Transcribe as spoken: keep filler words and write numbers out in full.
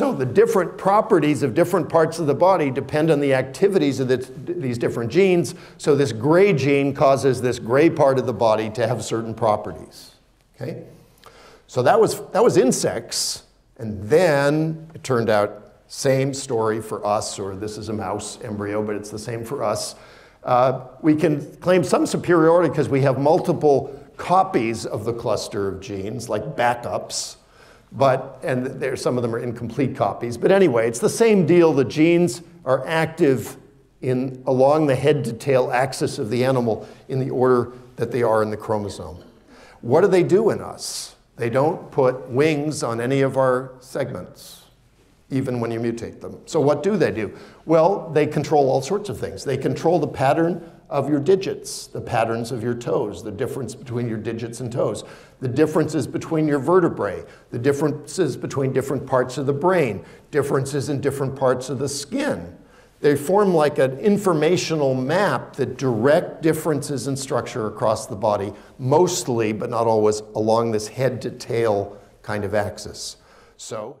So the different properties of different parts of the body depend on the activities of the, these different genes. So this gray gene causes this gray part of the body to have certain properties. Okay? So that was, that was insects. And then it turned out same story for us, or this is a mouse embryo, but it's the same for us. Uh, we can claim some superiority because we have multiple copies of the cluster of genes, like backups. But, and there, some of them are incomplete copies. But anyway, it's the same deal. The genes are active in, along the head-to-tail axis of the animal in the order that they are in the chromosome. What do they do in us? They don't put wings on any of our segments, even when you mutate them. So what do they do? Well, they control all sorts of things. They control the pattern of your digits, the patterns of your toes, the difference between your digits and toes, the differences between your vertebrae, the differences between different parts of the brain, differences in different parts of the skin. They form like an informational map that direct differences in structure across the body, mostly, but not always, along this head-to-tail kind of axis. So.